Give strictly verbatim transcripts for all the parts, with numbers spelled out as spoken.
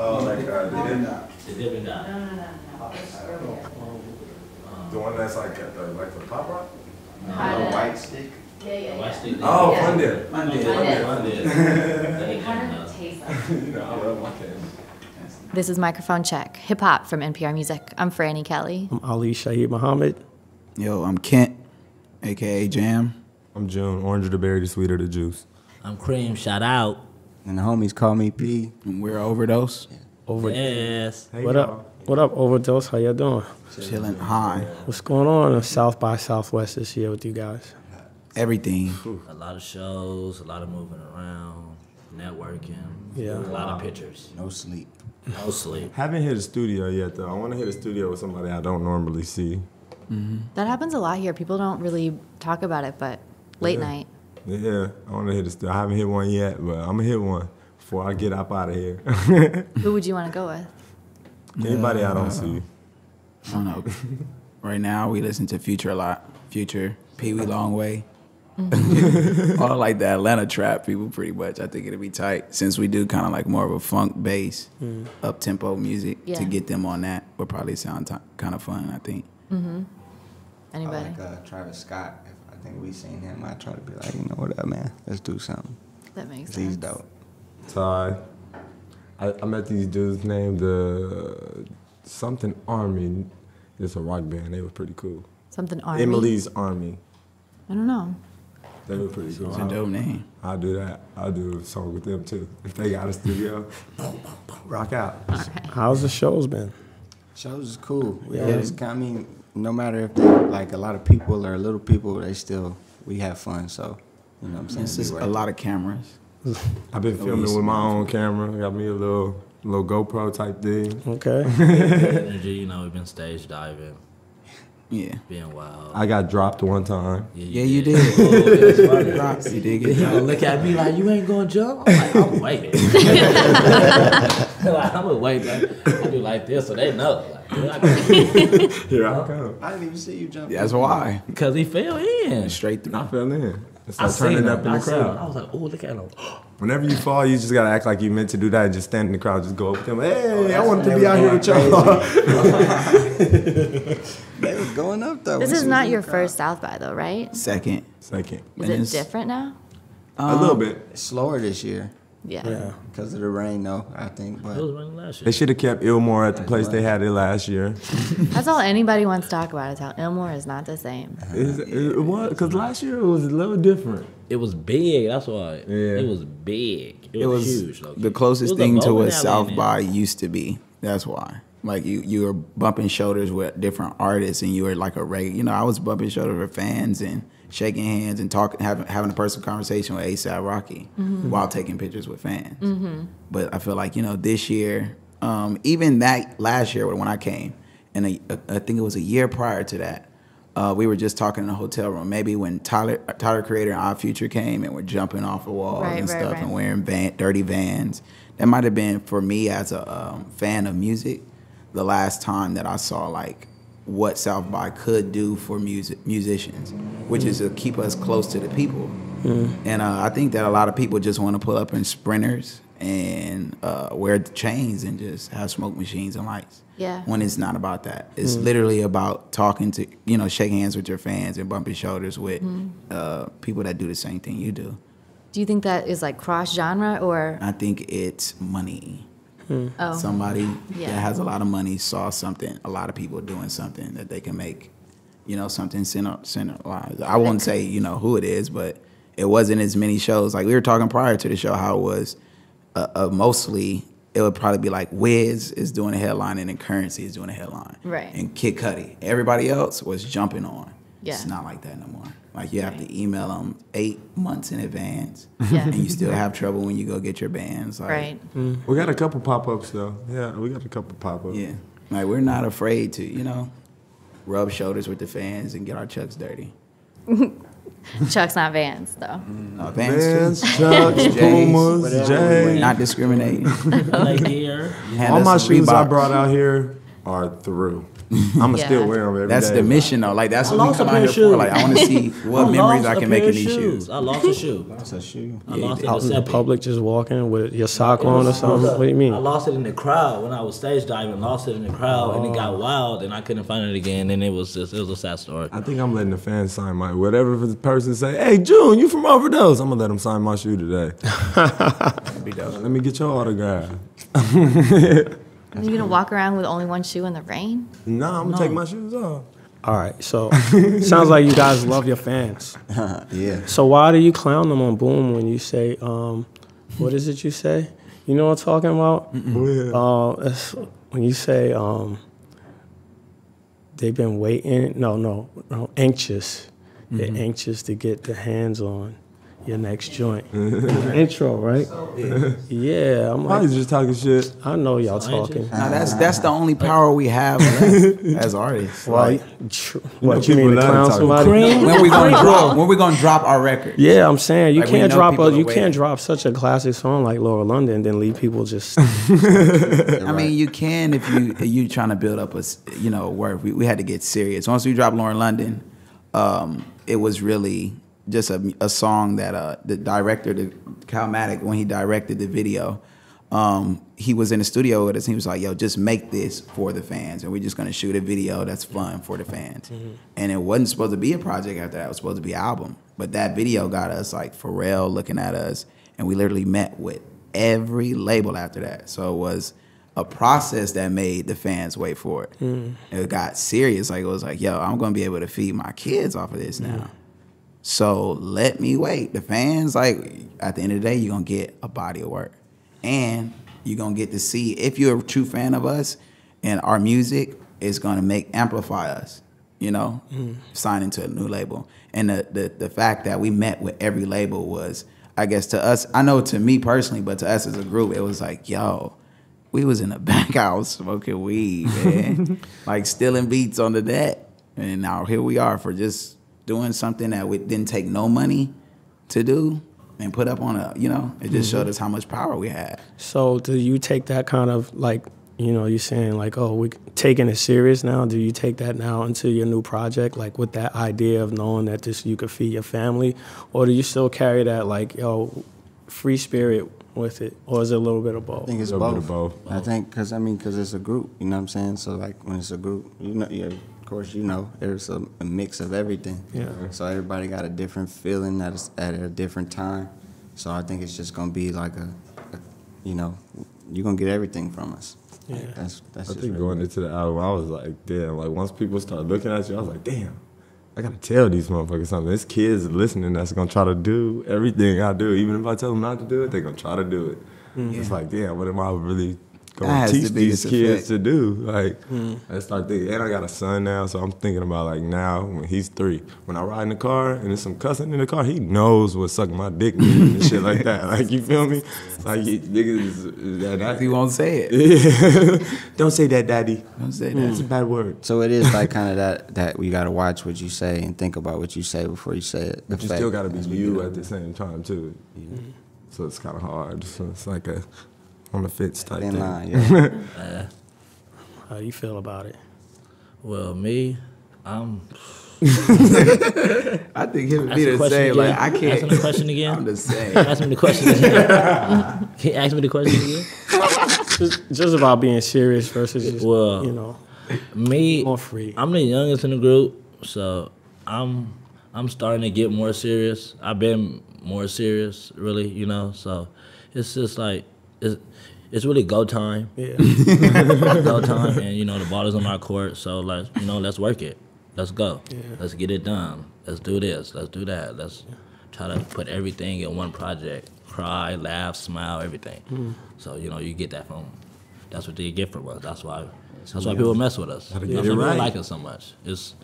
Oh, like uh, the Dim and Dot. The Dim and Dot. No, no, no. Um, the one that's like at the, like the Pop Rock? No. The white stick? Yeah, yeah, yeah. White stick. Oh, Fun Dip. Fun Dip. Fun Dip. It kind of tastes like it. No, I love my candy. This is Microphone Check, hip hop from N P R Music. I'm Franny Kelly. I'm Ali Shaheed Muhammad. Yo, I'm Kent, A K A Jam. I'm June, orange or the berry, the sweeter the juice. I'm Cream, shout out. And the homies call me P, and we're OverDoz. Yeah. Over yes. Hey, what y'all. up? What up, OverDoz? How y'all doing? Chilling high. What's going on in South by Southwest this year with you guys? Everything. A lot of shows, a lot of moving around, networking, yeah. a lot of pictures. No sleep. No sleep. Haven't hit a studio yet, though. I want to hit a studio with somebody I don't normally see. Mm-hmm. That happens a lot here. People don't really talk about it, but late yeah. night. Yeah, I want to hit a studio. I haven't hit one yet, but I'm going to hit one before I get up out of here. Who would you want to go with? Anybody yeah, I don't uh, see. I don't know. Right now, we listen to Future a lot. Future, Pee Wee Longway. Mm-hmm. All like the Atlanta trap people, pretty much. I think it'll be tight since we do kind of like more of a funk bass, mm. up tempo music. Yeah. To get them on that would probably sound kind of fun, I think. Mm-hmm. Anybody? I like uh, Travis Scott. If I think we seen him, I try to be like, you know what up, man? Let's do something. That makes sense. He's dope. Ty, I, I met these dudes named uh, something Army. It's a rock band. They were pretty cool. Something Army. Emily's Army. I don't know. They were pretty cool. It's a dope name. I'll do that. I'll do a song with them too. If they got a studio, rock out. All right. How's the shows been? Shows is cool. Yeah. Always, I mean, no matter if they, like a lot of people or little people, they still, we have fun. So, you know what I'm saying? It's just a lot of cameras. I've been filming with my own camera. Got me a little little GoPro type thing. Okay. Energy, you know, we've been stage diving. Yeah. Being wild. I got dropped one time. Yeah, you yeah, did. You did. Oh, that's dropped. You did get dropped. Look at me like, you ain't going to jump? I'm like, I'm waiting. Like, I'm going wait, man. I do like this so they know. Like, here I come. Here I come. I didn't even see you jump. Yeah, that's why. Because he fell in. Straight through. I fell in. It's like I turning seen up in I the crowd. Him. I was like, oh, look at him. Whenever you fall, you just got to act like you meant to do that and just stand in the crowd. Just go up to them. Hey, oh, I wanted to be out here with y'all. They was going up, though. This is not your first South by, though, right? Second. Second. Is and it different now? Um, a little bit. Slower this year. Yeah. yeah. Because of the rain, though, I think. But it was raining last year. They should have kept Ilmore at the place they had it last year. That's all anybody wants to talk about is how Ilmore is not the same. It's, it was, because last year it was a little different. It was big, that's why. Yeah. It was big. It, it was, was huge. Loki. The closest thing to what South by used to be. That's why. Like, you, you were bumping shoulders with different artists, and you were like a regular. You know, I was bumping shoulders with fans and shaking hands and talking, having, having a personal conversation with A$AP Rocky, mm-hmm. while taking pictures with fans. Mm-hmm. But I feel like, you know, this year, um, even that last year when I came, and a, a, I think it was a year prior to that, uh, we were just talking in a hotel room. Maybe when Tyler Tyler Creator and Our Future came and were jumping off the walls right, and right, stuff right. and wearing van, dirty Vans, that might have been, for me as a um, fan of music, the last time that I saw like what South by could do for music musicians, which is to keep us close to the people. Yeah. And uh, I think that a lot of people just want to pull up in Sprinters and uh, wear the chains and just have smoke machines and lights. Yeah. When it's not about that. It's mm. literally about talking to, you know, shaking hands with your fans and bumping shoulders with mm. uh, people that do the same thing you do. Do you think that is like cross genre or? I think it's money. Mm. Oh. Somebody yeah. that has a lot of money saw something, a lot of people doing something that they can make, you know, something centralized. I won't say, you know, who it is, but it wasn't as many shows. Like we were talking prior to the show how it was uh, uh, mostly, it would probably be like Wiz is doing a headline and then Currency is doing a headline. Right. And Kid Cudi. Everybody else was jumping on. Yeah. It's not like that no more. Like you have right. to email them eight months in advance, yeah. and you still have trouble when you go get your bands. Like, right. Mm. We got a couple pop-ups though. Yeah, we got a couple pop-ups. Yeah, like we're not afraid to, you know, rub shoulders with the fans and get our Chucks dirty. Chucks, not Vans though. No, Vans, Vans Chucks, J's, Pumas, J's. Not discriminating. Like here. All my shoes I brought out here are through. I'ma yeah. still wear them every that's day. That's the mission though. Like that's I what we come out here shoes. for. Like I want to see what memories I can make in these shoes. shoes. I lost a shoe. I lost a shoe. I yeah, lost it out in the public, just walking with your sock on or something. What do you mean? I lost it in the crowd when I was stage diving. Lost it in the crowd oh. and it got wild and I couldn't find it again. And it was just it was a sad story. I think I'm letting the fans sign my whatever the person say. Hey June, you from OverDoz? I'm gonna let them sign my shoe today. Be dope. Let me get your autograph. Are you gonna walk around with only one shoe in the rain? No, I'm gonna no. take my shoes off. All right, so sounds like you guys love your fans. Yeah. So why do you clown them on Boom when you say, um, what is it you say? You know what I'm talking about? Mm-mm. Oh, yeah. uh, when you say um, they've been waiting, no, no, no anxious. Mm-hmm. They're anxious to get their hands on your next joint. Intro, right? So yeah, I'm like, just talking shit. I know y'all so talking. Nah, that's that's the only power we have as artists. Well, like, what you, know, you mean to clown somebody? Cream? When we gonna drop? When we gonna drop our record? Yeah, I'm saying you like, can't drop a you waiting. can't drop such a classic song like Lauren London and then leave people just. I right. mean, you can if you if you trying to build up a you know word. We we had to get serious. Once we dropped Lauren London, um, it was really. Just a, a song that uh, the director, the Calmatic, when he directed the video, um, he was in the studio with us. And he was like, "Yo, just make this for the fans, and we're just gonna shoot a video that's fun for the fans." Mm-hmm. And it wasn't supposed to be a project after that; it was supposed to be an album. But that video got us like Pharrell looking at us, and we literally met with every label after that. So it was a process that made the fans wait for it. Mm. It got serious; like it was like, "Yo, I'm gonna be able to feed my kids off of this now." Mm. So let me wait. The fans, like, at the end of the day, you're going to get a body of work. And you're going to get to see, if you're a true fan of us, and our music is going to make, amplify us, you know, mm. signing to a new label. And the, the, the fact that we met with every label was, I guess to us, I know to me personally, but to us as a group, it was like, yo, we was in the back house smoking weed, man. Like stealing beats on the net. And now here we are for just... doing something that we didn't take no money to do and put up on a, you know, it just mm-hmm. showed us how much power we had. So do you take that kind of like, you know, you're saying like, oh, we're taking it serious now. Do you take that now into your new project? Like with that idea of knowing that this, you could feed your family, or do you still carry that like, yo, free spirit with it? Or is it a little bit of both? I think it's a both. Bit of both. I think, cause I mean, cause it's a group, you know what I'm saying? So like when it's a group, you know, yeah. Of course, you know, there's a, a mix of everything. Yeah. So everybody got a different feeling at a, at a different time. So I think it's just gonna be like a, a you know, you're gonna get everything from us. Yeah. That's that's. I think really going good. into the album, I was like, damn. Like once people start looking at you, I was like, damn. I gotta tell these motherfuckers something. There's kids listening that's gonna try to do everything I do, even if I tell them not to do it, they're gonna try to do it. Mm-hmm. Yeah. It's like, damn, what am I really? Gonna teach these kids to do. Like, mm. I start thinking, and I got a son now, so I'm thinking about like now when he's three. When I ride in the car and there's some cussing in the car, he knows what sucking my dick means and shit like that. Like, you feel me? Like, he, niggas, that, that, he won't say it. Yeah. Don't say that, daddy. Don't say that. It's mm. a bad word. So it is like kind of that that we gotta watch what you say and think about what you say before you say it. But you still gotta be you at the same time too. Yeah. So it's kind of hard. So it's like a. On the fence type thing. Yeah. uh, How you feel about it? Well, me, I'm... I think he'll be the same. Again. Like, I can't... Ask him the question again? I'm the same. Ask him the question again. Can you ask me the question again? just, just about being serious versus just, well, you know... Me, more free. I'm the youngest in the group, so I'm, I'm starting to get more serious. I've been more serious, really, you know? So it's just like... It's, it's really go time. Yeah. Go time, and you know the ball is on our court, so like you know let's work it. Let's go. Yeah. Let's get it done. Let's do this. Let's do that. Let's yeah. try to put everything in one project. Cry, laugh, smile, everything. Mm. So you know you get that from. That's what they get from us. That's why. That's why yeah. people mess with us. That's why people right. like us so much. It's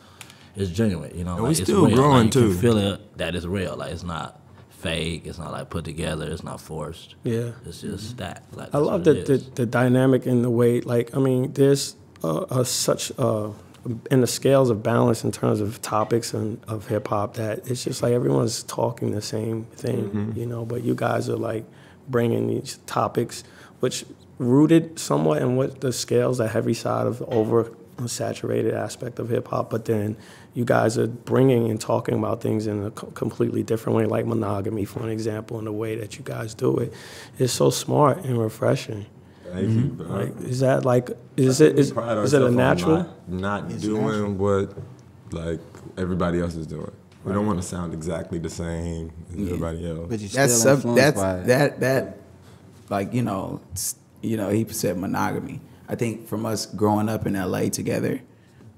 it's genuine. You know, like, we still it's real. growing like, you too. Can feel it that it's real. Like it's not. Fake. It's not like put together. It's not forced. Yeah, it's just that. Like, I love the, the the dynamic and the way. Like I mean, there's uh, a, such uh, in the scales of balance in terms of topics and of hip hop that it's just like everyone's talking the same thing, mm-hmm. you know. But you guys are like bringing these topics, which rooted somewhat in what the scales, the heavy side of over saturated aspect of hip hop, but then you guys are bringing and talking about things in a co completely different way, like monogamy, for an example, and the way that you guys do it is so smart and refreshing. Thank mm-hmm. you, bro. Like, is that like, is I it is, is it a natural? Not, not doing what like everybody else is doing. We right. don't want to sound exactly the same as yeah. everybody else. But you still that's influenced that's, by it. that that like you know you know he said monogamy. I think from us growing up in L A together,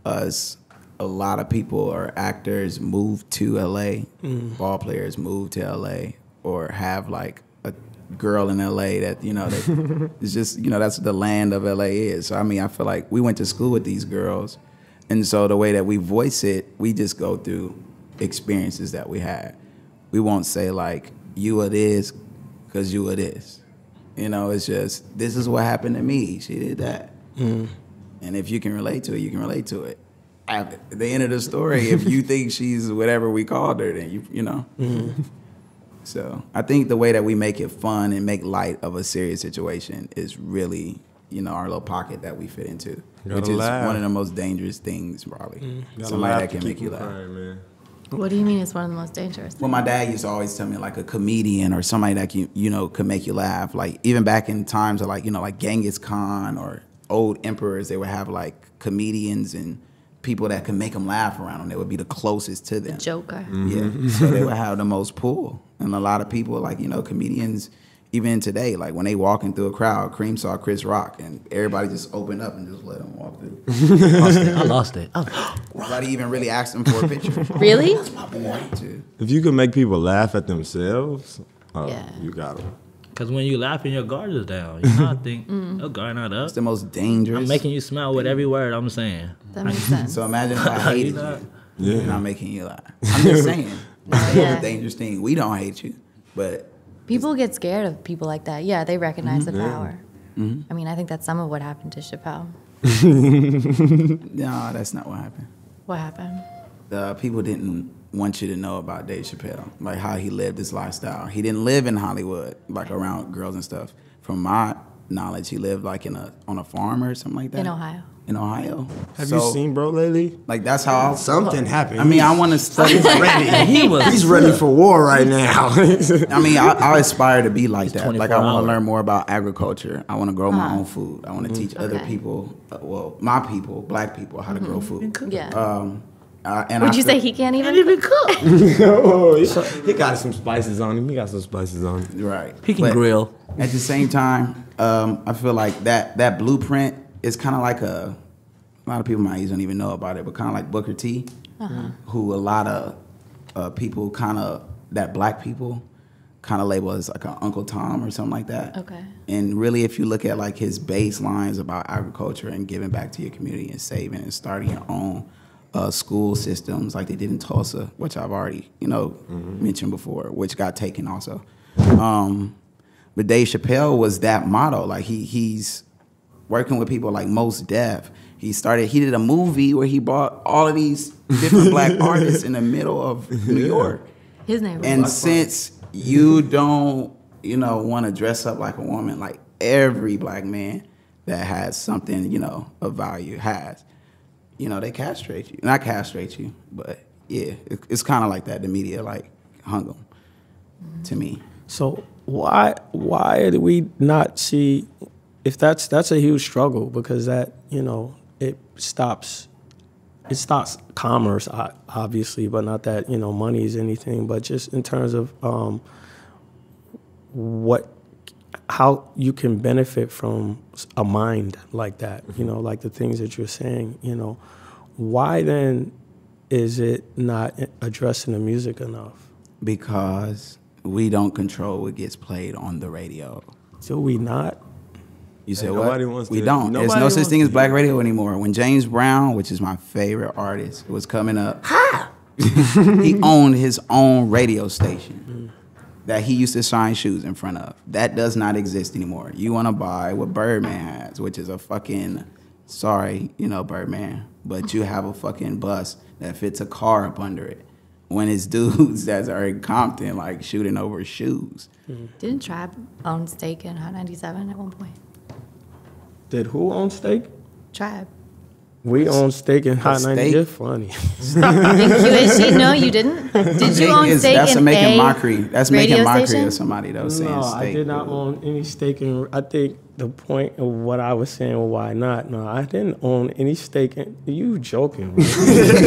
us a lot of people or actors moved to L A, mm. ball players moved to L A, or have like a girl in L A that you know that it's just you know that's what the land of L A is. So I mean I feel like we went to school with these girls, and so the way that we voice it, we just go through experiences that we had. We won't say like you it is, because you it is. You know, it's just, this is what happened to me. She did that. Mm. And if you can relate to it, you can relate to it. At the end of the story, if you think she's whatever we called her, then you, you know. Mm. So I think the way that we make it fun and make light of a serious situation is really, you know, our little pocket that we fit into, which is laugh. one of the most dangerous things, probably. Mm. Somebody that can make you laugh. Crying, man. What do you mean it's one of the most dangerous things? Well, my dad used to always tell me, like, a comedian or somebody that, can, you know, could make you laugh. Like, even back in times of, like, you know, like Genghis Khan or old emperors, they would have, like, comedians and people that could make them laugh around them. They would be the closest to them. The Joker. Mm-hmm. Yeah. So they would have the most pull. And a lot of people, like, you know, comedians, even today, like, when they walking through a crowd, Cream saw Chris Rock, and everybody just opened up and just let him walk through. I lost it. I lost it. Oh. Nobody even really asked him for a picture. Really? That's my point. If you can make people laugh at themselves, uh, yeah. you got them. Because when you laughing, your guard is down. You know, I think mm. your guard not up. It's the most dangerous. I'm making you smile with every word I'm saying. That makes sense. So imagine if I hated you, you yeah. and I'm making you laugh. I'm just saying. It's yeah. a dangerous thing. We don't hate you, but... People get scared of people like that. Yeah, they recognize mm-hmm. the power. Mm-hmm. I mean, I think that's some of what happened to Chappelle. No, that's not what happened. What happened? Uh, people didn't want you to know about Dave Chappelle, like how he lived his lifestyle. He didn't live in Hollywood, like around girls and stuff. From my knowledge, he lived like in a on a farm or something like that. In Ohio. In Ohio. Have so, you seen bro lately? Like that's how something I, happened. I mean, I want to study. He's ready. He was. He's ready for war right now. I mean, I, I aspire to be like it's that. Like I want to learn more about agriculture. I want to grow uh, my own food. I want to mm, teach okay. other people, uh, well, my people, black people, how to mm-hmm. grow food. Yeah. Um, Uh, and Would I you say he can't even, even cook? Oh, he got some spices on him. He got some spices on him. Right. He can but grill. At the same time, um, I feel like that that blueprint is kind of like a, a lot of people might even even know about it, but kind of like Booker T, uh-huh. who a lot of uh, people kind of, that black people kind of label as like an Uncle Tom or something like that. Okay. And really, if you look at like his baselines about agriculture and giving back to your community and saving and starting your own Uh, school systems like they did in Tulsa, which I've already, you know, mm-hmm. mentioned before, which got taken also. Um, but Dave Chappelle was that model. Like he he's working with people like Mos Def. He started, he did a movie where he brought all of these different black artists in the middle of New York. His name was And black since black. you don't, you know, want to dress up like a woman, like every black man that has something, you know, of value has. You know, they castrate you. Not castrate you, but yeah, it, it's kind of like that. The media, like, hung them mm-hmm. to me. So why why do we not see, if that's, that's a huge struggle because that, you know, it stops, it stops commerce, obviously, but not that, you know, money is anything, but just in terms of um, what, how you can benefit from a mind like that, you know, like the things that you're saying, you know, why then is it not addressing the music enough? Because we don't control what gets played on the radio. Do we not? You say what? Nobody wants to. We don't. There's no such thing as black radio anymore. When James Brown, which is my favorite artist, was coming up, ha! He owned his own radio station. That he used to shine shoes in front of. That does not exist anymore. You wanna buy what Birdman has, which is a fucking, sorry, you know, Birdman, but you have a fucking bus that fits a car up under it. When it's dudes that are in Compton, like shooting over shoes. Didn't Tribe own steak in Hot ninety-seven at one point? Did who own steak? Tribe. We on steak and Hot ninety. You're funny. you, you, no, you didn't. Did you own steak and That's making a mockery. That's making mockery station? Of somebody though. No, saying steak, I did not dude. own any steak and. I think the point of what I was saying, well, why not? No, I didn't own any steak. And, you joking? Right?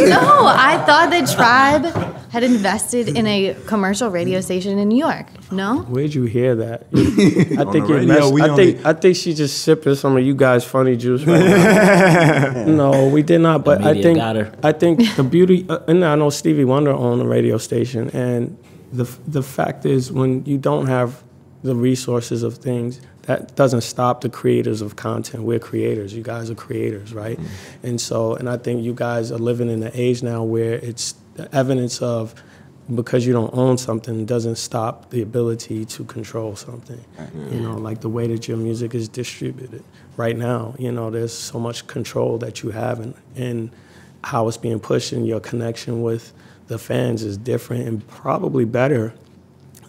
No, I thought that Tribe had invested in a commercial radio station in New York. No. Where'd you hear that? I think you messed, I think I think she just sipping some of you guys' funny juice. Right now. No. No, we did not. But I think I think the beauty, uh, and I know Stevie Wonder on the radio station, and the the fact is, when you don't have the resources of things, that doesn't stop the creators of content. We're creators. You guys are creators, right? Mm-hmm. And so, and I think you guys are living in an age now where it's the evidence of. Because you don't own something doesn't stop the ability to control something. Mm-hmm. You know, like the way that your music is distributed right now, you know, there's so much control that you have and, and how it's being pushed, and your connection with the fans is different and probably better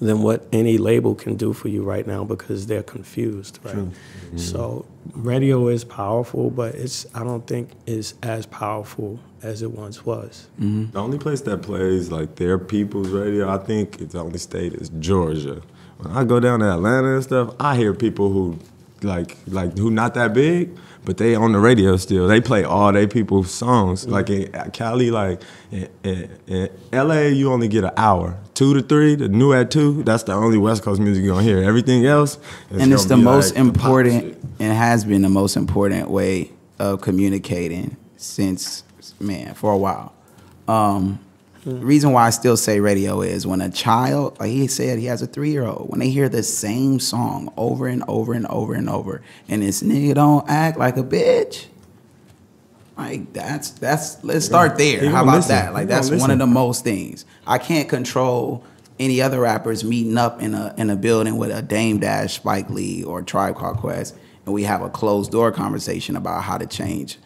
than what any label can do for you right now because they're confused, right? Mm-hmm. So radio is powerful, but it's I don't think it's as powerful as it once was. Mm-hmm. The only place that plays like their people's radio, I think it's the only state is Georgia. When I go down to Atlanta and stuff, I hear people who like like who not that big, but they on the radio still. They play all they people's songs. Mm-hmm. Like in Cali, like in, in, in L A, you only get an hour. Two to three, the new at two, that's the only West Coast music you're gonna hear. Everything else is And it's the most like important the and has been the most important way of communicating since Man, for a while. Um, the reason why I still say radio is when a child, like he said, he has a three-year-old. When they hear the same song over and over and over and over, and this nigga don't act like a bitch. Like that's that's let's start there. How about that? Like that's one of the most things. I can't control any other rappers meeting up in a in a building with a Dame Dash, Spike Lee, or Tribe Called Quest, and we have a closed door conversation about how to change.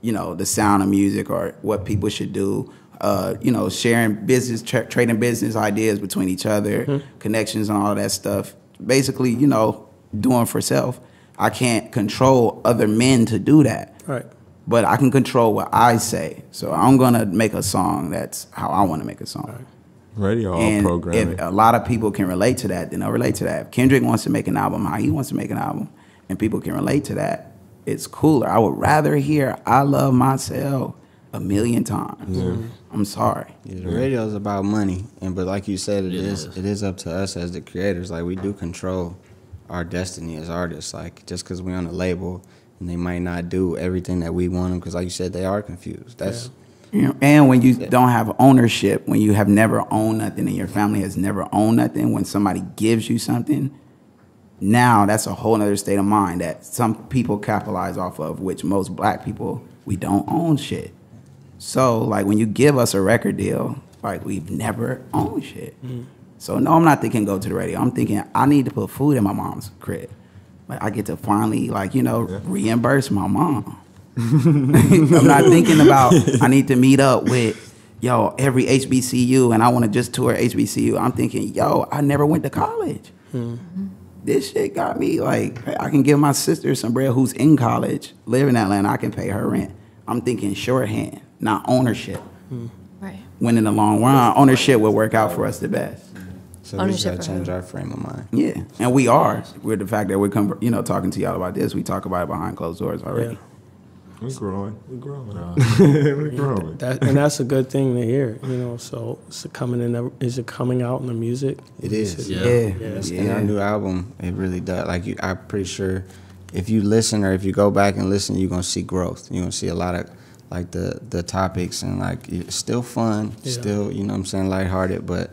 You know, the sound of music or what people should do, uh, you know, sharing business, tra trading business ideas between each other, mm-hmm. connections and all that stuff. Basically, you know, doing for self. I can't control other men to do that. Right. But I can control what I say. So I'm going to make a song that's how I want to make a song. Right. Radio all programming. If a lot of people can relate to that, then they'll relate to that. If Kendrick wants to make an album, how he wants to make an album, and people can relate to that, it's cooler. I would rather hear I Love Myself a million times. Yeah. I'm sorry. Yeah, the radio is about money, and but like you said, it, it is, is it is up to us as the creators. Like we do control our destiny as artists. Like just because we're on a label and they might not do everything that we want them, because like you said, they are confused. That's yeah. you know, and when you yeah. don't have ownership, when you have never owned nothing, and your family has never owned nothing, when somebody gives you something. Now that's a whole other state of mind that some people capitalize off of, which most black people, we don't own shit. So like when you give us a record deal, like we've never owned shit. Mm. So no, I'm not thinking go to the radio. I'm thinking I need to put food in my mom's crib. Like I get to finally like, you know, yeah. reimburse my mom. I'm not thinking about I need to meet up with, yo, every H B C U and I want to just tour H B C U. I'm thinking, yo, I never went to college. Mm. This shit got me like, I can give my sister some bread who's in college, live in Atlanta, I can pay her rent. I'm thinking shorthand, not ownership. Mm. Right. When in the long run, ownership will work out for us the best. So we just gotta change our frame of mind. Yeah, and we are. We're the fact that we're come, you know, talking to y'all about this, we talk about it behind closed doors already. Yeah. We're growing. We're growing. Uh, we're growing. That, and that's a good thing to hear, you know. So, is it coming in? The, is it coming out in the music? It is. is it, yeah. Yeah. yeah. yeah. And our new album, it really does. Like, you, I'm pretty sure, if you listen or if you go back and listen, you're gonna see growth. You're gonna see a lot of, like the the topics and like it's still fun, yeah. still you know what I'm saying, lighthearted. But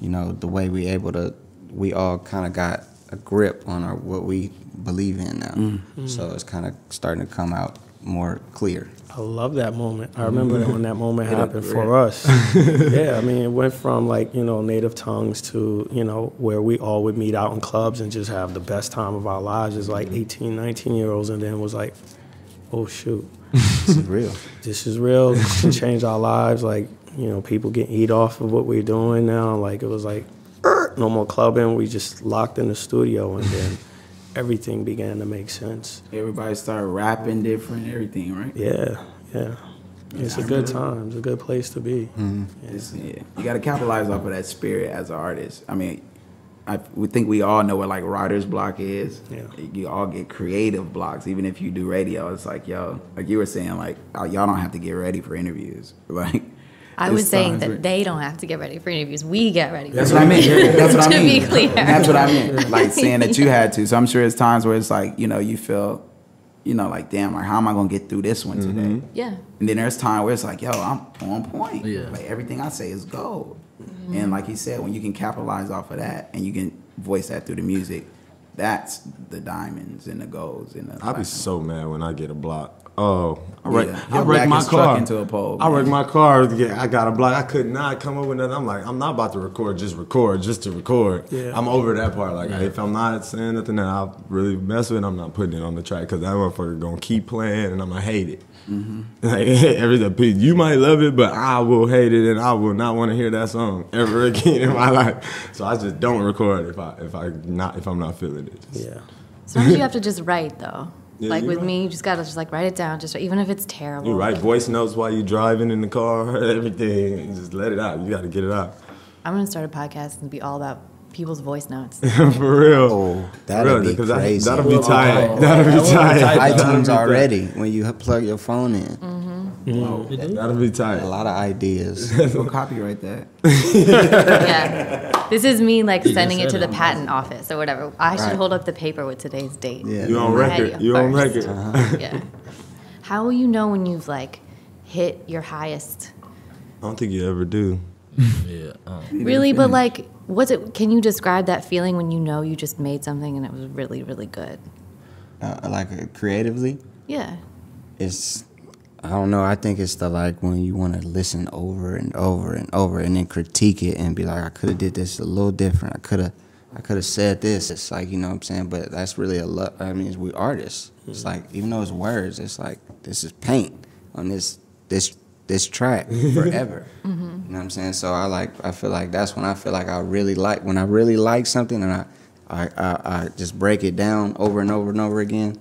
you know the way we able to, we all kind of got a grip on our what we believe in now. Mm. So it's kind of starting to come out. More clear. I love that moment. I remember that when that moment happened for us. Yeah, I mean, it went from like, you know, native tongues to, you know, where we all would meet out in clubs and just have the best time of our lives as like eighteen, nineteen year olds, and then was like, oh shoot. This is real. This is real. This can change our lives. Like, you know, people get eat off of what we're doing now. Like, it was like, no more clubbing. We just locked in the studio and then. Everything began to make sense. Everybody started rapping different, everything, right? Yeah, yeah, it's yeah, a good time. It's a good place to be. Mm-hmm. yeah. Yeah. You got to capitalize off of that spirit as an artist. I mean, I we think we all know what like writer's block is. Yeah. You all get creative blocks, even if you do radio. It's like, yo, like you were saying, like y'all don't have to get ready for interviews. Like I was saying that they don't have to get ready for interviews. We get ready. That's what I mean. That's what I mean. To be clear. That's what I mean. Like saying that you had to. So I'm sure it's times where it's like, you know, you feel, you know, like damn, like how am I gonna get through this one mm-hmm. today? Yeah. And then there's time where it's like, yo, I'm on point. Yeah. Like everything I say is gold. Mm-hmm. And like he said, when you can capitalize off of that and you can voice that through the music, that's the diamonds and the golds and the. I be so mad when I get a block. Oh, I wrecked yeah. wreck my car. Into a pole, I wrecked my car. Yeah, I got a block. I could not come up with nothing. I'm like, I'm not about to record, just record, just to record. Yeah. I'm over that part. Like, yeah. if I'm not saying nothing that I really mess with, I'm not putting it on the track because that motherfucker gonna keep playing and I'm gonna hate it. Mm-hmm. Like, everything, you might love it, but I will hate it and I will not want to hear that song ever again in my life. So I just don't record if I if I not if I'm not feeling it. Just. Yeah. Sometimes you have to just write though. Yeah, like with right. me, you just gotta just like write it down, just even if it's terrible. You write voice notes while you're driving in the car, everything, and just let it out. You gotta get it out. I'm gonna start a podcast and be all about people's voice notes. For real, oh, that'll be crazy. That'll be tight. That'll be tight. iTunes already when you plug your phone in. Mm-hmm. Wow, mm-hmm. That'll be tight. A lot of ideas. We'll copyright that. Yeah. This is me like sending it to the patent office or whatever. I should right. hold up the paper with today's date. Yeah. You on record. You on record. Uh-huh. Yeah. How will you know when you've like hit your highest? I don't think you ever do. Yeah. Um, really, but like, what's it? Can you describe that feeling when you know you just made something and it was really, really good? Uh, like uh, creatively. Yeah. It's. I don't know. I think it's the like when you want to listen over and over and over and then critique it and be like, I could have did this a little different. I could have, I could have said this. It's like, you know what I'm saying? But that's really a lot. I mean, we artists. Mm-hmm. It's like, even though it's words, it's like, this is paint on this, this, this track forever. Mm-hmm. You know what I'm saying? So I like, I feel like that's when I feel like I really like, when I really like something and I, I, I, I just break it down over and over and over again.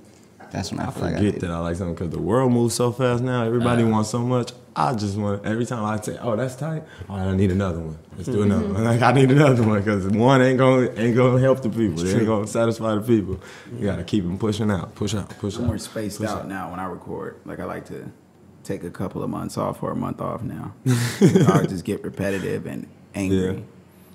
That's when I, I feel forget like I that I like something because the world moves so fast now. Everybody uh, wants so much. I just want every time I say, "Oh, that's tight." Oh, I need another one. Let's do another one. Like I need another one because one ain't gonna ain't gonna help the people. It ain't gonna satisfy the people. You gotta keep them pushing out, push out, push I'm out. More spaced out, out now when I record. Like I like to take a couple of months off or a month off now. I just get repetitive and angry. Yeah.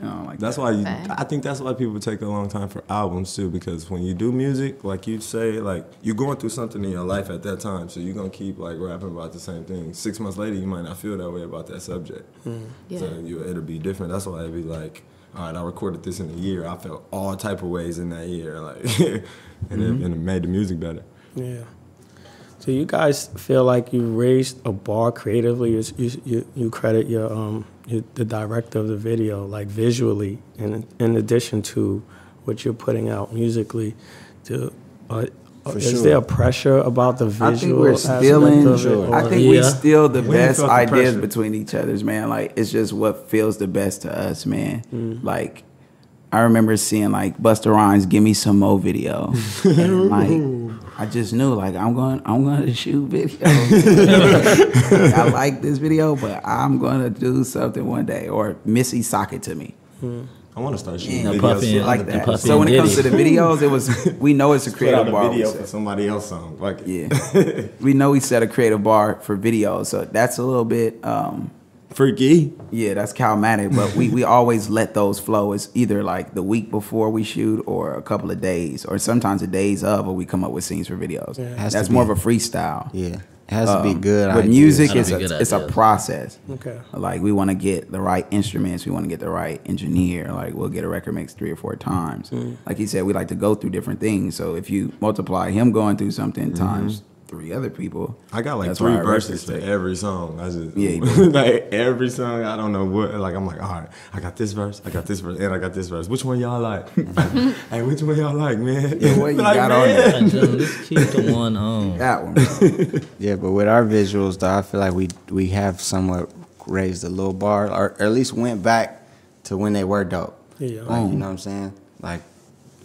No, like that's that. why you, right. I think that's why people take a long time for albums too, because when you do music, like you say, like you're going through something in your life at that time, so you're gonna keep like rapping about the same thing. Six months later, you might not feel that way about that subject, mm. yeah. so you, it'll be different. That's why it'd be like, all right, I recorded this in a year. I felt all type of ways in that year, like, and, mm-hmm. it, and it made the music better. Yeah. So you guys feel like you raised a bar creatively. You you, you credit your um. the director of the video, like visually, and in addition to what you're putting out musically, to, uh, is sure. there a pressure about the visual? I think we're stealing. Of it, or, I think yeah. we steal the when best ideas the between each other's, man. Like it's just what feels the best to us, man. Mm. Like I remember seeing like Busta Rhymes' "Give Me Some Mo" video, and like I just knew like I'm going I'm going to shoot video. Like, I like this video, but I'm going to do something one day. Or Missy socket to me. Hmm. I want to start shooting yeah, videos and, like that. So when it comes to the videos, it was we know it's a creative a bar. Video for somebody else song. Like yeah, we know we set a creative bar for videos. So that's a little bit. Um, Freaky, yeah, that's Calmatic, but we we always let those flow. It's either like the week before we shoot, or a couple of days, or sometimes the days of, or we come up with scenes for videos. Yeah. That's more be, of a freestyle. Yeah, it has um, to be good. But ideas. music is a, it's a process. Okay, like we want to get the right instruments, we want to get the right engineer. Like we'll get a record mix three or four times. Mm-hmm. Like he said, we like to go through different things. So if you multiply him going through something mm-hmm. times. Three other people. I got like three verses to every song. I just yeah, like every song. I don't know what. Like I'm like, all right, I got this verse, I got this verse, and I got this verse. Which one y'all like? Hey, which one y'all like, man? Yeah, what you like, got man? on there? Let's keep the one on. That one. Bro. Yeah, but with our visuals, though, I feel like we we have somewhat raised a little bar, or at least went back to when they were dope. Yeah. Like, you know what I'm saying? Like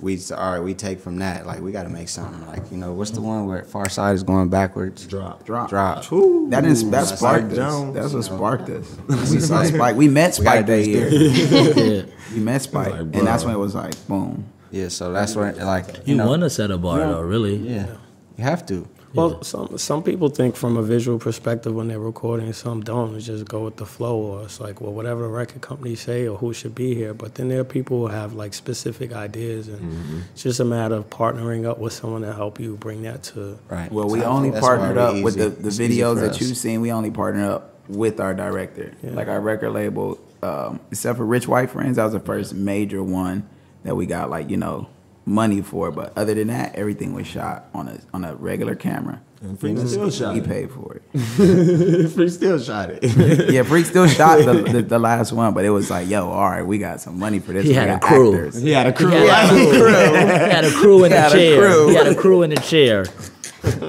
we just, all right, we take from that. Like, we got to make something. Like, you know, what's the one where Far Side is going backwards? Drop. Drop. Drop. Ooh, that is, that sparked us. Jones, that's what sparked us. That's what Spike. We met Spike that year. Yeah. We met Spike. Like, and that's when it was like, boom. Yeah, so that's when, like, you, you know. You want to set a bar, yeah. though, really. Yeah. You have to. Well, some some people think from a visual perspective when they're recording, some don't. It's just go with the flow, or it's like, well, whatever the record company say or who should be here. But then there are people who have, like, specific ideas, and mm-hmm. it's just a matter of partnering up with someone to help you bring that to... Right. Well, we only partnered up easy. with the, the videos that you've seen. We only partnered up with our director, yeah. like our record label. Um, except for Rich White Friends, that was the first yeah. major one that we got, like, you know... money for, but other than that, everything was shot on a on a regular camera. And Freak still shot it. He paid for it. Freak still shot it. Yeah, Freak still shot the, the the last one, but it was like, yo, all right, we got some money for this. He had a crew. Actors. He had a crew. He had a crew. He had a crew in the chair. He had a crew in the chair. It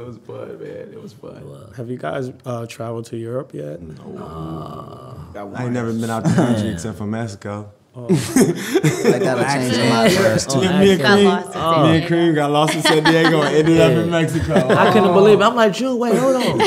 was fun, man. It was fun. Have you guys uh, traveled to Europe yet? No. Uh, I ain't never been out to the country except for Mexico. Oh. Like, that'll change a lot for us too. Me and Cream got, oh. oh. got lost in San Diego and ended yeah. up in Mexico. I couldn't oh. believe it. I'm like, Drew, wait, hold on.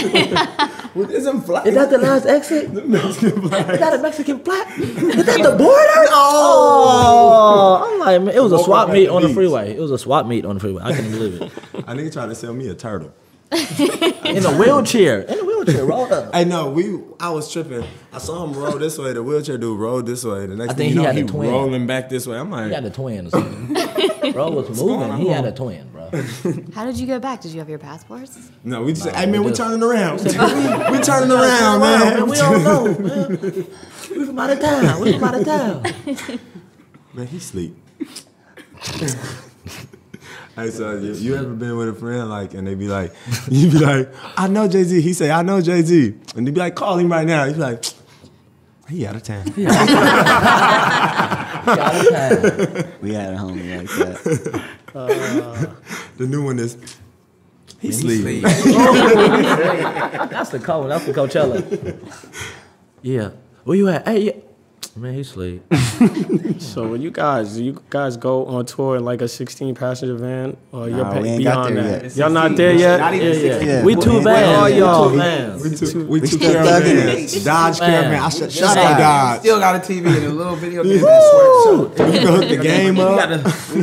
Well, isn't flight? Is that the last exit? The Mexican flag. Is that a Mexican flag? Is that the border? Oh, oh. I'm like, man, it was a swap meet on the freeway. It was a swap meet on the freeway. I couldn't believe it. I think he tried to sell me a turtle. In a wheelchair. In a wheelchair, rolled up. I know, we I was tripping. I saw him roll this way, the wheelchair dude rolled this way. The next thing you know, he rolling back this way. I'm like, he had a twin or something. Bro was moving, he had a twin, bro. How did you go back? Did you have your passports? No, we just no, I mean we, we turning around. we, we turning around, man. We don't know, man. We from out of town. We from out of town. Man, he sleep. Hey, so you, you ever been with a friend, like, and they be like, you be like, I know Jay-Z. He say, I know Jay-Z. And they be like, call him right now. You be like, he out of town. He out of town. We had a homie like that. Uh, the new one is, he sleep. That's the call. That's the Coachella. Yeah. Where you at? Hey, yeah. Man, he sleep. So when you guys, you guys go on tour in like a sixteen passenger van, or nah, you're beyond that? Y'all not there yet? Not even yeah, sixteen. Yeah. We too well, bad. All y'all, man. We too. We too bad. Dodge caravan. I should shut up, Dodge. Still got a T V and a little video game. You can hook the game up.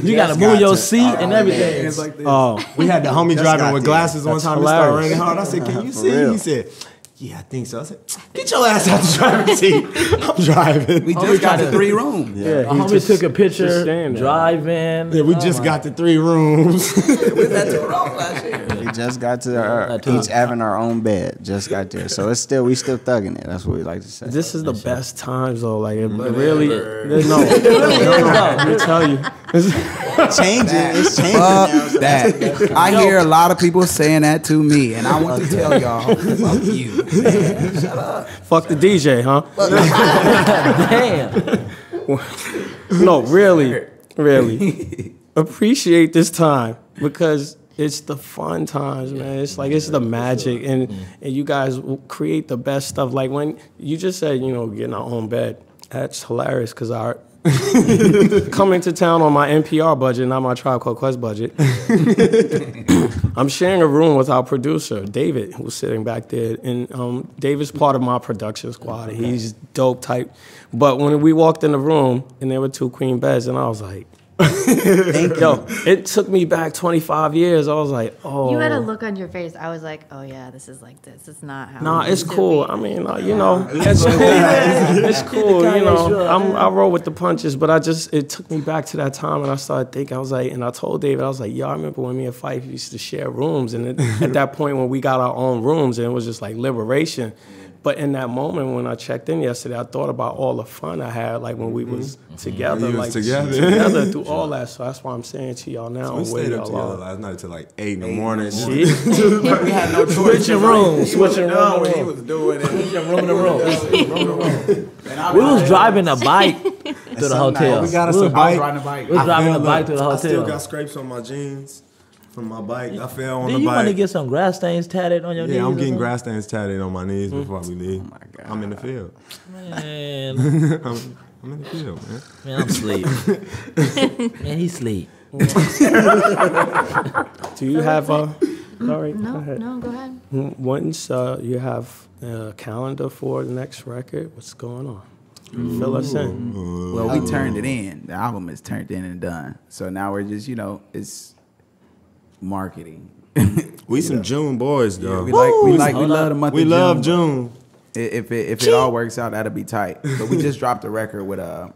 You gotta move your seat and everything. Oh, we had the homie driving with glasses one time. It started raining hard. I said, "Can you see?" He said, yeah, I think so. I said, get your ass out the driver's seat. I'm driving. We just oh, got the three room. Yeah, yeah, homie just took a picture, driving. Yeah, we oh just my. got the three rooms. Yeah, we had two rooms last year. We just got to our, each having our own bed. Just got there. So it's still, we still thugging it. That's what we like to say. This is the That's best sure. times, though. Like, it, it really, there's no, it really is, though. Let me tell you. Changing. It's changing. Fuck that. I hear a lot of people saying that to me, and I want to tell y'all, fuck you. Man, shut up. Fuck the D J, huh? Damn. No, really, really. Appreciate this time because it's the fun times, man. It's like, it's the magic, and, and you guys will create the best stuff. Like when you just said, you know, getting our own bed, that's hilarious because our... coming to town on my N P R budget, not my Tribe Called Quest budget. I'm sharing a room with our producer, David, who's sitting back there. And um, David's part of my production squad. Okay. He's dope type. But when we walked in the room, and there were two queen beds, and I was like, yo, it took me back twenty-five years. I was like, oh. You had a look on your face. I was like, oh, yeah, this is like this. It's not how Nah, it's cool. It I mean, uh, you yeah. know, it's cool. It's cool, you know. I'm, I roll with the punches, but I just, it took me back to that time, and I started thinking, I was like, and I told David, I was like, yo, I remember when me and Fife used to share rooms, and it, at that point when we got our own rooms, and it was just like liberation. But in that moment when I checked in yesterday, I thought about all the fun I had, like when we was mm-hmm. together, we like was together. together through all that. So that's why I'm saying to y'all now. So we stayed up together last night till like eight in the morning. We had no choice. Switching rooms, switching rooms. He was doing it. Switching room to room. We was driving a bike to the hotel. We got us a bike. We was driving a bike to the hotel. I still got scrapes on my jeans. from my bike. I fell on Did the you bike. You want to get some grass stains tatted on your yeah, knees? Yeah, I'm getting grass stains tatted on my knees mm. before we leave. Oh my God. I'm in the field. Man. I'm, I'm in the field, man. Man, I'm asleep. Man, he's asleep. Do you have a... Sorry, no, go ahead. No, go ahead. Once uh, you have a calendar for the next record, what's going on? Ooh. Fill us in. Well, we turned it in. The album is turned in and done. So now we're just, you know, it's marketing. We some know. June boys, though. Yeah, we Woo! like, we, like, we love the month we of June. We love June. If it, if it all works out, that'll be tight. But we just dropped a record with uh,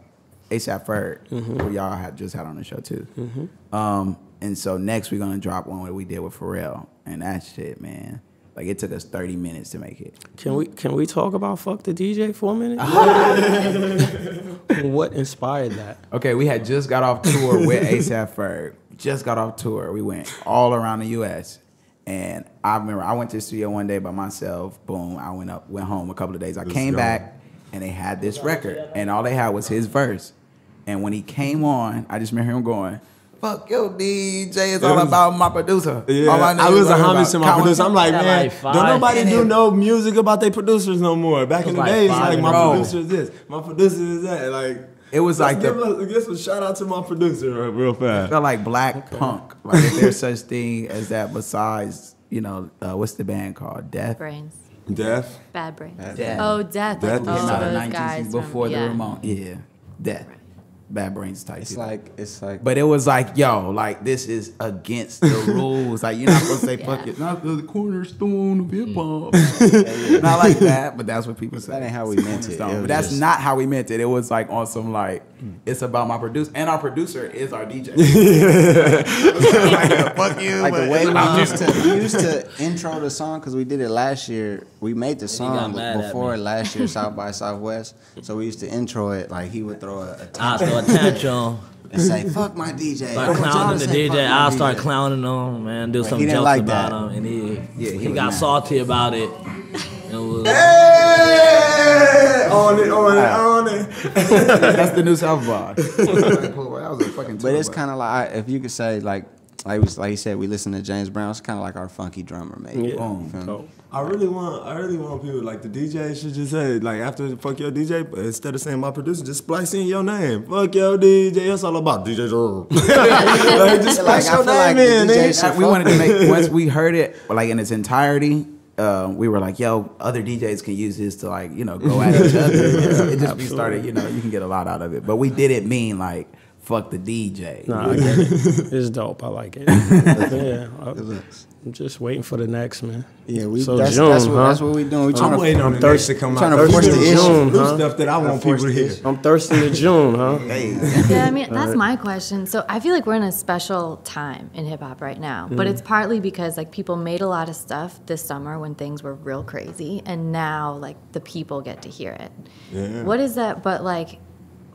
A$AP Ferg, mm-hmm. who y'all had just had on the show, too. Mm-hmm. Um... And so next we're gonna drop one that we did with Pharrell, and that shit, man. Like it took us thirty minutes to make it. Can we can we talk about Fuck the D J for a minute? What inspired that? Okay, we had just got off tour with A$AP Ferg. Just got off tour. We went all around the U S And I remember I went to the studio one day by myself. Boom, I went up, went home a couple of days. I Let's came go. back, and they had this record, and all they had was his verse. And when he came on, I just remember him going, "Fuck your D J, it's all was, about my producer." Yeah, all I, I was a homage to my Count producer. I'm like, man, like don't nobody do no music about their producers no more. Back in the like day, it's like, my bro. producer is this, my producer is that. Like, it was like, give the, us, a shout out to my producer real fast. It felt like black okay. punk. Like, if there's such thing as that besides, you know, uh, what's the band called? Death? Brains. Death? Bad Brains. Bad Brains. Oh, Death. Death like, oh, came out of those guys before from, the yeah. remote. Yeah, Death. Right. Bad Brains type. It's like, it's like. But it was like, yo, like this is against the rules. Like you're not supposed to say yeah. fuck it. Not the cornerstone of hip hop. Yeah, yeah. Not like that, but that's what people say. That ain't how we meant it. But that's just... not how we meant it. It was like on some like, it's about my producer, and our producer is our D J. Like, yeah, fuck you. Like the way we used to, we used to intro the song because we did it last year. We made the song before last year, South by Southwest. So we used to intro it like he would throw a, a tantrum. Attention and say fuck my D J. Start clowning the D J. I'll start D J. Clowning him, man. Do some jokes like about that. him, and he yeah, he, he got mad. salty about it. It was, hey! On it, on wow. it, on it. That's the new South Bar. But it's kind of like if you could say like like was like he said we listen to James Brown. It's kind of like our funky drummer, maybe. Yeah. Boom. Oh. I really want, I really want people like the D J should just say like after fuck your D J, but instead of saying my producer, just splice in your name. Fuck your D J. It's all about D J. Like, just splice like, your name like in. D J we wanted to make once we heard it like in its entirety, uh, we were like, yo, other D Js can use this to like you know go at each other. It just we started, you know, you can get a lot out of it. But we did it mean like fuck the D J. Nah, I get it. It's dope. I like it. Yeah. I, I'm just waiting for the next, man. Yeah, we so that's, June, that's, what, huh? that's what we doing. We trying I'm to, waiting on thirsty to come out. Trying to force the issue, huh? Stuff that I want people to hear. I'm thirsty in June, huh? Yeah, I mean that's my question. So I feel like we're in a special time in hip hop right now, mm. but it's partly because like people made a lot of stuff this summer when things were real crazy, and now like the people get to hear it. Yeah. What is that? But like,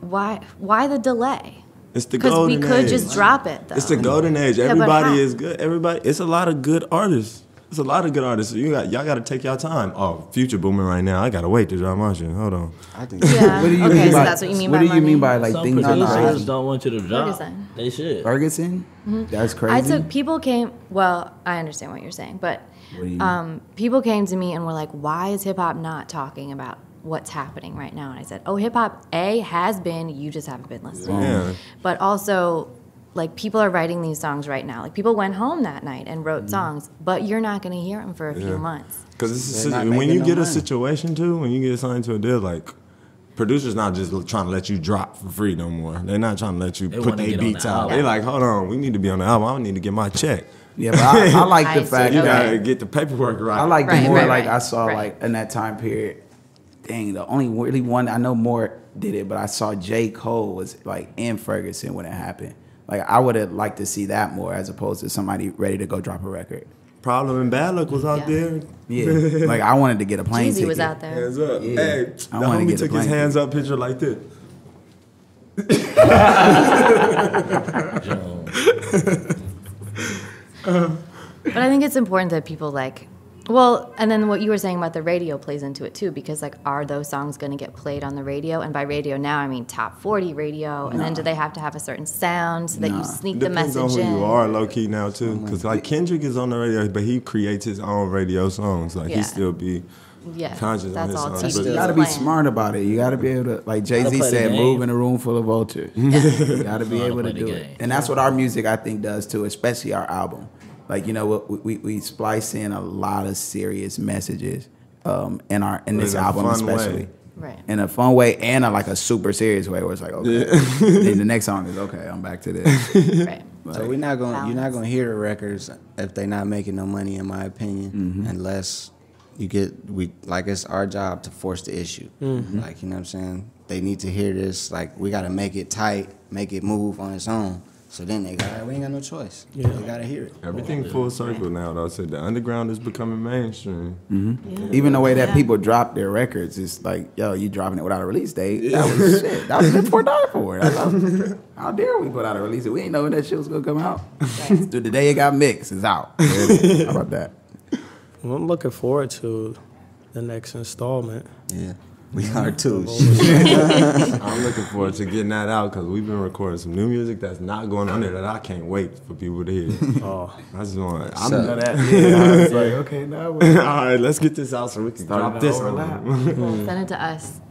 why? Why the delay? It's the golden age. Because we could just drop it, though. It's the golden age. Everybody is good. Everybody. It's a lot of good artists. It's a lot of good artists. You got y'all got to take y'all time. Oh, Future booming right now. I gotta wait to drop my shit. Hold on. I think. Yeah. What do you okay, mean so by, that's what you mean by money? What do you mean by like things? Some producers don't want you to drop. Ferguson. They should. Ferguson. Mm-hmm. That's crazy. I took people came. Well, I understand what you're saying, but you um, people came to me and were like, "Why is hip hop not talking about what's happening right now?" And I said, oh, hip-hop, A, has been, you just haven't been listening. Yeah. But also, like, people are writing these songs right now. Like, people went home that night and wrote mm-hmm. songs, but you're not going to hear them for a yeah. few months. Because when you no get money. a situation, too, when you get assigned to a deal, like, producers not just trying to let you drop for free no more. They're not trying to let you they put their beats out. They're like, hold on, we need to be on the album. I need to get my check. Yeah, but I, I like the I fact see. you okay. got to get the paperwork right. I like right, the more, right, like, right, I saw, right. like, in that time period, dang, the only really one I know more did it, but I saw J. Cole was like in Ferguson when it happened. Like I would have liked to see that more as opposed to somebody ready to go drop a record. Problem and Bad Luck was out yeah. there. Yeah, like I wanted to get a plane Jay-Z ticket. Jay-Z was out there. Hands up. Yeah. Hey, I the homie took his hands up picture like this. But I think it's important that people like Well, and then what you were saying about the radio plays into it too, because like, are those songs going to get played on the radio? And by radio now, I mean top forty radio. And nah. then do they have to have a certain sound so that nah. you sneak Depends the message in? Depends on who in. you are, low key now too, because like Kendrick is on the radio, but he creates his own radio songs. Like yeah. he still be yeah. conscious that's on his all songs. You got to be smart about it. You got to be able to, like Jay-Z said, move in a room full of vultures. Yeah. You got to be able to do it, and that's what our music I think does too, especially our album. Like, you know, we, we we splice in a lot of serious messages um, in our in this album especially. Way. Right. In a fun way and a, like a super serious way where it's like, okay, yeah. the next song is, okay, I'm back to this. Right. Like, so we're not gonna you're not gonna hear the records if they're not making no money, in my opinion, mm-hmm. unless you get we like it's our job to force the issue. Mm-hmm. Like, you know what I'm saying? They need to hear this. Like, we gotta make it tight, make it move on its own. So then they got, we ain't got no choice. Yeah. We got to hear it. Everything full circle now, though. I said the underground is becoming mainstream. Mm-hmm. yeah. Even the way that yeah. people drop their records, it's like, yo, you dropping it without a release date. That was shit. That was meant for die for. How dare we put out a release? We ain't know when that shit was going to come out. Dude, the day it got mixed, it's out. How about that? Well, I'm looking forward to the next installment. Yeah. We are too. I'm looking forward to getting that out because we've been recording some new music that's not going on there that I can't wait for people to hear. Oh, I just want. I'm so, that. Yeah, I was like, okay, now we're all right. Let's get this out so we can start drop this one. Well, send it to us.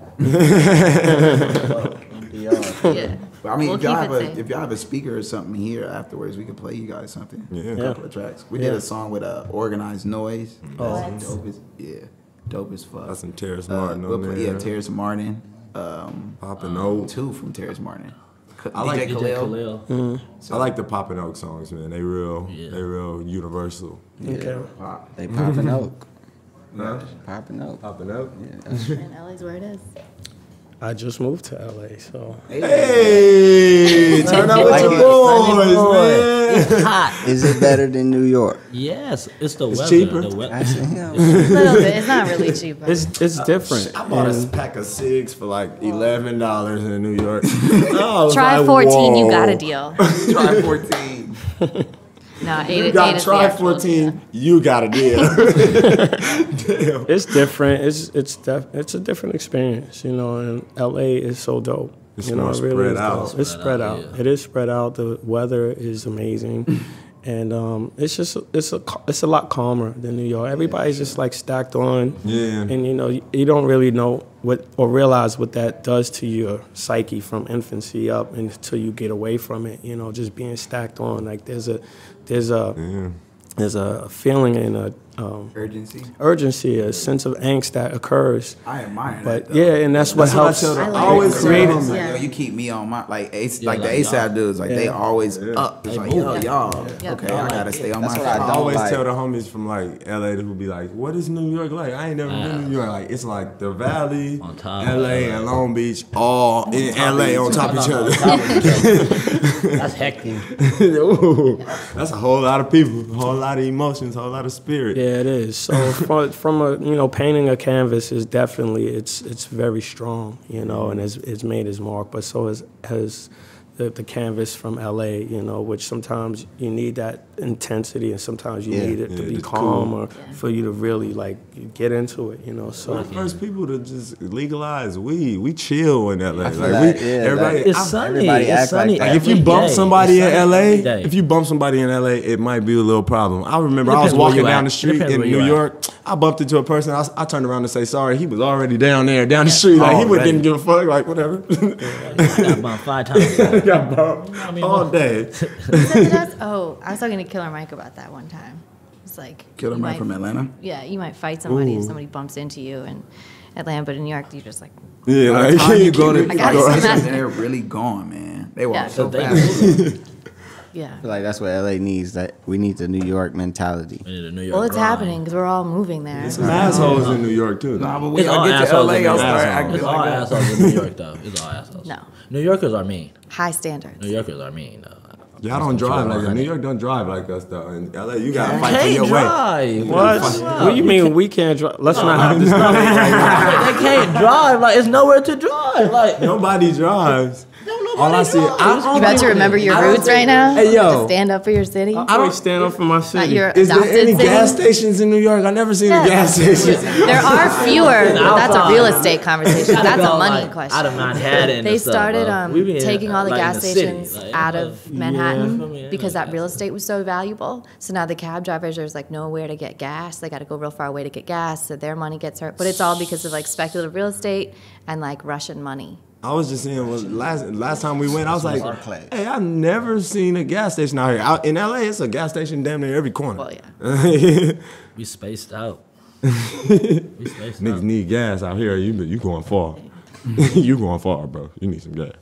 yeah. But, I mean, we'll if y'all have a safe. if y'all have a speaker or something here afterwards, we can play you guys something. Yeah, a couple yeah. of tracks. We yeah. did a song with uh, Organized Noise. Oh, dope as, yeah. Dope as fuck. That's some Terrace Martin. Uh, we'll play, yeah, Terrace Martin. Um, Poppin' Oak. Um, two from Terrace Martin. I like D J Khalil. Khalil. Mm-hmm. So, I like the Poppin' Oak songs, man. They real, yeah. they real universal. Yeah, okay. Pop. They Poppin' Oak. Huh? Poppin' Oak. Poppin' Oak. Yeah. And L A's where it is. I just moved to L A, so. Hey, hey turn out with your boys, man. It's hot. Is it better than New York? Yes, it's the it's weather. Cheaper. The we it's cheaper. It's not really cheaper. It's it's uh, different. I bought yeah. a pack of cigs for like eleven dollars in New York. Oh, try like, fourteen. Whoa. You got a deal. Try fourteen. No, eight, you eight got eight try fourteen. Deal. You got a deal. Damn. It's different. It's it's def it's a different experience, you know. And L A is so dope. It's you know, it really spread out. Dope. It's spread out. out. Yeah. It is spread out. The weather is amazing, and um, it's just it's a it's a lot calmer than New York. Everybody's yeah, just like stacked on. Yeah. And you know you, you don't really know what or realize what that does to your psyche from infancy up until you get away from it. You know, just being stacked on. Like there's a There's a yeah. there's a feeling and a um, urgency, urgency, a sense of angst that occurs. I admire but, that. But yeah, and that's, that's what, what helps. I, I like always create it. Like, yo, you keep me on my like, it's, yeah, like, like the A$AP dudes, like yeah. they always yeah. up. It's like yo, y'all, yeah. okay, yeah. I gotta stay on that's my side. I, I always like, tell the homies from like L A who be like, "What is New York like? I ain't never been to New York. Like it's like the Valley, on top L A, and Long Beach, all on in L A on top of each other." That's hectic. Ooh, that's a whole lot of people, a whole lot of emotions, a whole lot of spirit. Yeah, it is. So from, from a you know, painting a canvas is definitely it's it's very strong, you know, and it's it's made its mark. But so is has the, the canvas from L A, you know, which sometimes you need that intensity, and sometimes you yeah, need it yeah, to be calm cool. or for you to really like get into it, you know. So we're the first people to just legalize weed. We chill in L A. Like, like we, yeah, everybody, it's I, sunny. Everybody it's sunny. Like, like if you bump day. somebody it's in L A, if you bump somebody in L A, it might be a little problem. I remember I was walking down at. the street in New York. At. I bumped into a person. I, I turned around to say sorry. He was already down there, down yeah. the street. Like oh, he right. didn't give a fuck. Like whatever. I got bumped five times. Got bumped all day. Oh, I was talking to Killer Mike about that one time. It's like Killer Mike might, from Atlanta. Yeah, you might fight somebody Ooh. if somebody bumps into you in Atlanta, but in New York, you just like yeah, like you go to they're really gone, man. They walk yeah, so fast. Yeah, I feel like that's what L A needs. That we need the New York mentality. We need a New York well, it's grind. happening because we're all moving there. There's some assholes in New York too. Nah, but we it's all get to L A. It's all assholes in New York though. It's all assholes. No, New Yorkers are mean. High standards. New Yorkers are mean though. Y'all don't drive like that. New York don't drive like us though. In L A, you gotta fight for your way. What? What do you mean we can't drive? Let's not have this stuff. They can't drive. Like it's nowhere to drive. Like nobody drives. No, no. All I see. I, you about to remember your roots right now? Hey, yo. To stand up for your city? I don't stand up for my city. Is there any city? gas stations in New York? I've never seen yes. a gas station. There are fewer. That's a real estate conversation. That's a money like, question. Out of Manhattan. They started um, taking all the like gas the stations like, out of Manhattan yeah, yeah, because that real estate was so valuable. So now the cab drivers, there's like nowhere to get gas. They got to go real far away to get gas. So their money gets hurt. But it's all because of like speculative real estate and like Russian money. I was just saying, well, last last time we went, I was like, hey, I've never seen a gas station out here. Out in L A, it's a gas station damn near every corner. Well, yeah. We spaced out. We spaced Niggas out. Need gas out here. You, you going far. You going far, bro. You need some gas.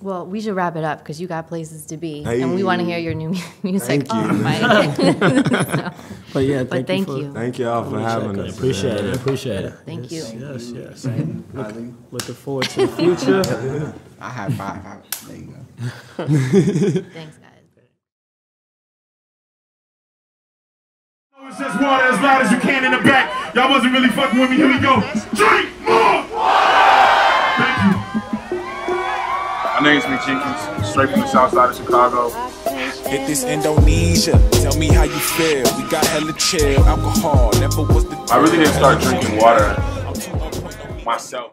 Well, we should wrap it up because you got places to be. Hey. And we want to hear your new music. Thank oh, you. Mike. So, but yeah, thank but you. Thank you. For, thank y'all for having us. Appreciate it. Appreciate it. Thank you. Yes, yes. Look, looking forward to the future. I high five. There you go. Thanks, guys. It's just water as loud as you can in the back. Y'all wasn't really fucking with me. Here we go. Drink more water. Thank you. My name's Lee Jenkins, straight from the south side of Chicago. Hit this Indonesia, tell me how you feel. We got hella chill, alcohol, never was the... I really didn't start drinking water myself.